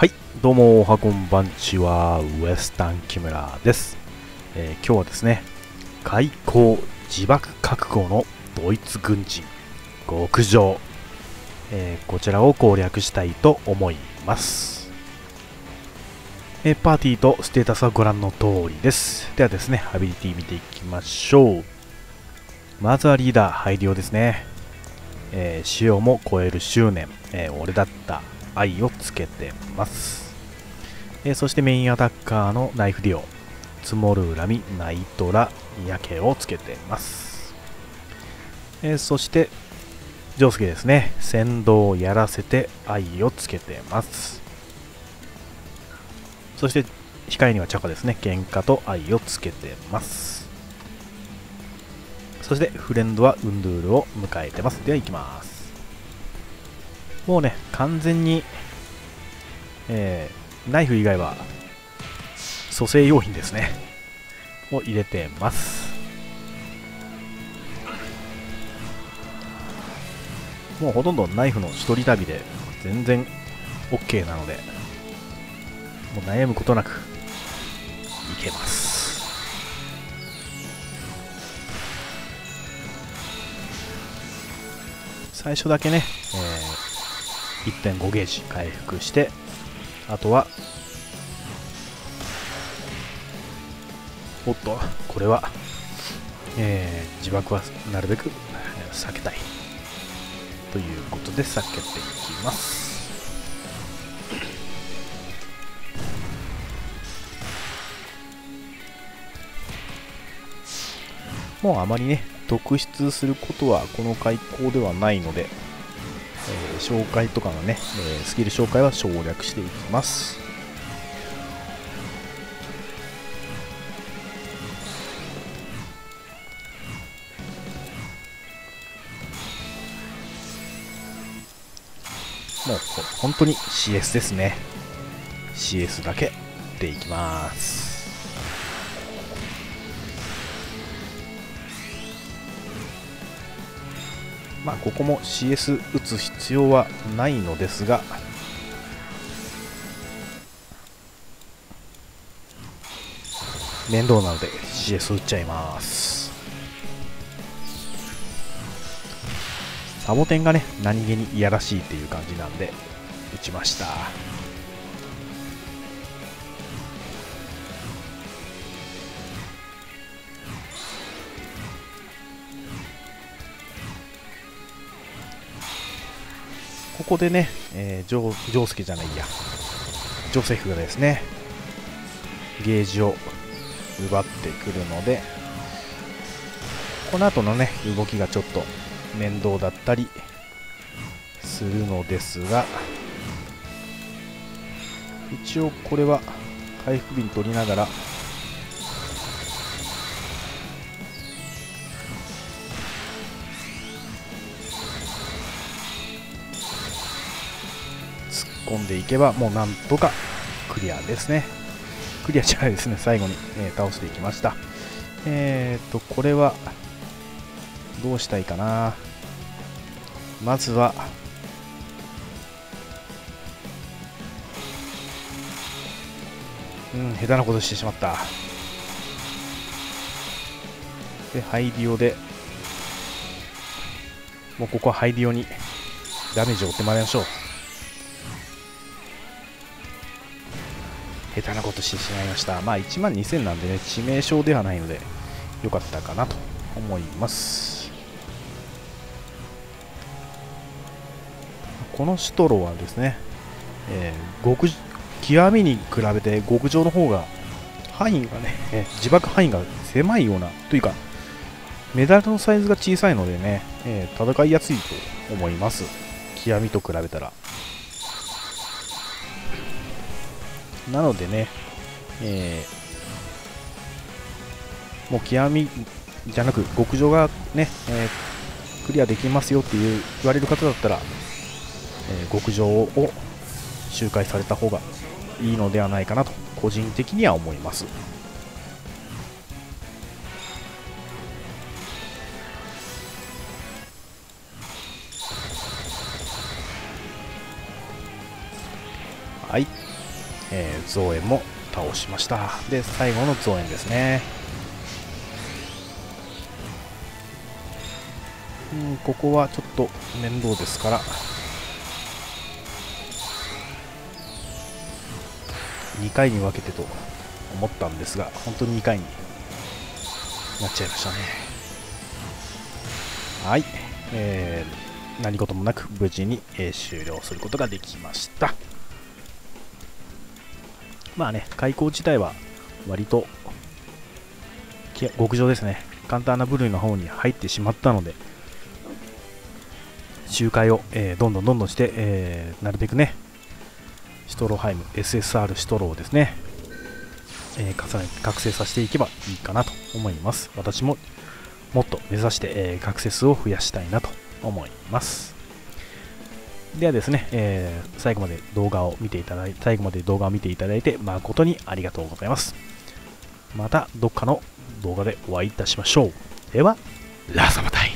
はい、どうもおはこんばんちは、ウエスタン木村です。今日はですね、開港自爆覚悟のドイツ軍人極上、こちらを攻略したいと思います。パーティーとステータスはご覧の通りです。ではですね、アビリティ見ていきましょう。まずはリーダー配慮ですね。潮も超える執念、俺だった愛をつけてます。そしてメインアタッカーのナイフディオ、積もる恨みナイトラやけをつけてます。そしてジョウスケですね、先導をやらせて愛をつけてます。そして控えにはチャカですね、喧嘩と愛をつけてます。そしてフレンドはウンドゥールを迎えてます。では行きます。もうね、完全に、ナイフ以外は蘇生用品ですねを入れてます。もうほとんどナイフの一人旅で全然 OK なので、もう悩むことなくいけます。最初だけね、1.5 ゲージ回復して、あとはおっとこれは、自爆はなるべく避けたいということで避けていきます。もうあまりね特筆することはこの開口ではないので、紹介とかのね、スキル紹介は省略していきます。もう本当に CS ですね。 CS だけでいきます。まあここも CS 打つ必要はないのですが、面倒なので CS 打っちゃいます。サボテンがね何気にいやらしいっていう感じなんで打ちました。ここでね、ジョウスケじゃないや、ジョセフがですねゲージを奪ってくるので、この後のね動きがちょっと面倒だったりするのですが、一応これは回復瓶取りながら突っ込んでいけば、もうなんとかクリアですね。クリアじゃないですね、最後に、倒していきました。これはどうしたいかな。まずは下手なことしてしまった。でハイディオで、もうここはハイディオにダメージを負ってまいりましょう。下手なことしてしまいました。まあ12000なんでね、致命傷ではないので良かったかなと思います。このシュトロはですね、極みに比べて極上の方が範囲がね、自爆範囲が狭いようなというか、メダルのサイズが小さいのでね、戦いやすいと思います。極みと比べたら。なのでね、もう極みじゃなく極上がね、クリアできますよっていう言われる方だったら、極上を周回された方がいいのではないかなと個人的には思います。はい。造園も倒しました。で最後の造園ですね。ここはちょっと面倒ですから2回に分けてと思ったんですが、本当に2回になっちゃいましたね。はい、何事もなく無事に、終了することができました。まあね、開口自体は割と極上ですね。簡単な部類の方に入ってしまったので、周回を、どんどんして、なるべくねシュトロハイム SSR シュトロをですね、重ねて覚醒させていけばいいかなと思います。私ももっと目指して、覚醒数を増やしたいなと思います。ではですね、最後まで動画を見ていただいて誠にありがとうございます。またどっかの動画でお会いいたしましょう。ではラサマタイ。